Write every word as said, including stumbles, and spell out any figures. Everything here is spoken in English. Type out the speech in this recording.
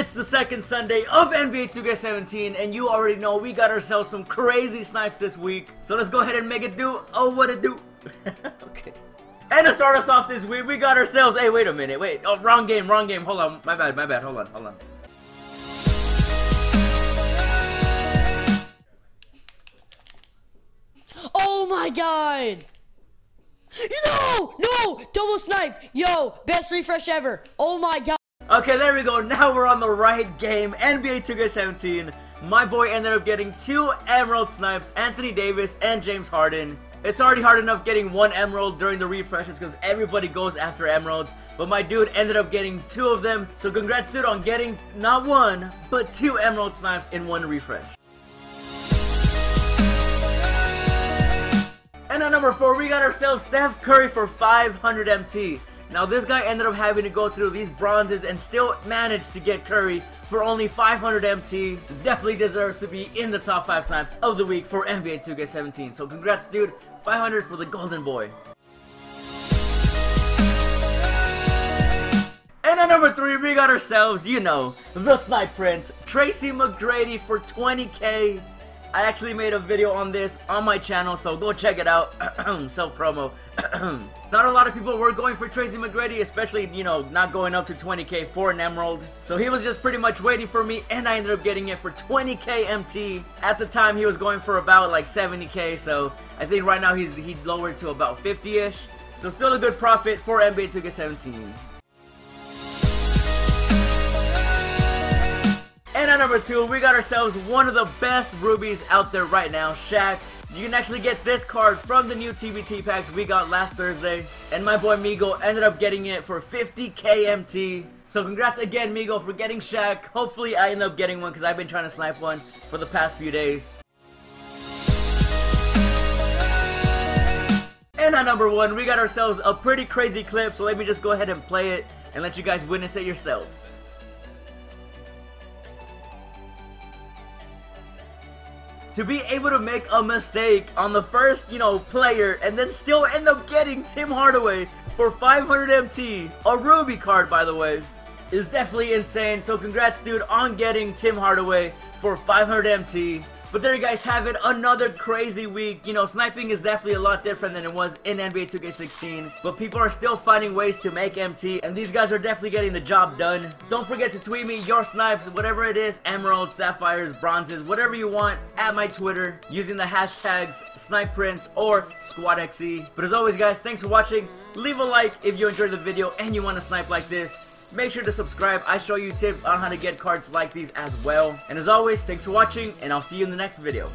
It's the second Sunday of N B A two K seventeen, and you already know we got ourselves some crazy snipes this week. So let's go ahead and make it do. Oh, what it do. Okay. And to start us off this week, we got ourselves. Hey, wait a minute. Wait. Oh, wrong game. Wrong game. Hold on. My bad. My bad. Hold on. Hold on. Oh my God. No! No! Double snipe! Yo! Best refresh ever! Oh my God! Okay, there we go. Now we're on the right game. N B A two K seventeen. My boy ended up getting two emerald snipes, Anthony Davis and James Harden. It's already hard enough getting one emerald during the refreshes because everybody goes after emeralds, but my dude ended up getting two of them. So congrats, dude, on getting not one, but two emerald snipes in one refresh. And at number four, we got ourselves Steph Curry for five hundred M T. Now this guy ended up having to go through these bronzes and still managed to get Curry for only five hundred M T. Definitely deserves to be in the top five snipes of the week for N B A two K seventeen. So congrats, dude, five hundred for the golden boy. And at number three, we got ourselves, you know, the SnipePrints, Tracy McGrady for twenty K. I actually made a video on this on my channel, so go check it out. Self-promo. Not a lot of people were going for Tracy McGrady, especially, you know, not going up to twenty K for an emerald. So he was just pretty much waiting for me, and I ended up getting it for twenty K M T. At the time, he was going for about like seventy K, so I think right now he's he lowered to about fifty-ish. So still a good profit for N B A two K seventeen. And at number two, we got ourselves one of the best rubies out there right now, Shaq. You can actually get this card from the new T B T packs we got last Thursday. And my boy Migo ended up getting it for fifty K M T. So congrats again, Migo, for getting Shaq. Hopefully I end up getting one because I've been trying to snipe one for the past few days. And at number one, we got ourselves a pretty crazy clip. So let me just go ahead and play it and let you guys witness it yourselves. To be able to make a mistake on the first, you know, player and then still end up getting Tim Hardaway for five hundred M T, a ruby card by the way, is definitely insane. So congrats, dude, on getting Tim Hardaway for five hundred M T. But there you guys have it, another crazy week. You know, sniping is definitely a lot different than it was in N B A two K sixteen, but people are still finding ways to make M T, and these guys are definitely getting the job done. Don't forget to tweet me your snipes, whatever it is, emeralds, sapphires, bronzes, whatever you want, at my Twitter, using the hashtags SnipePrints or SquadXE. But as always, guys, thanks for watching. Leave a like if you enjoyed the video and you want to snipe like this. Make sure to subscribe. I show you tips on how to get cards like these as well. And as always, thanks for watching, and I'll see you in the next video.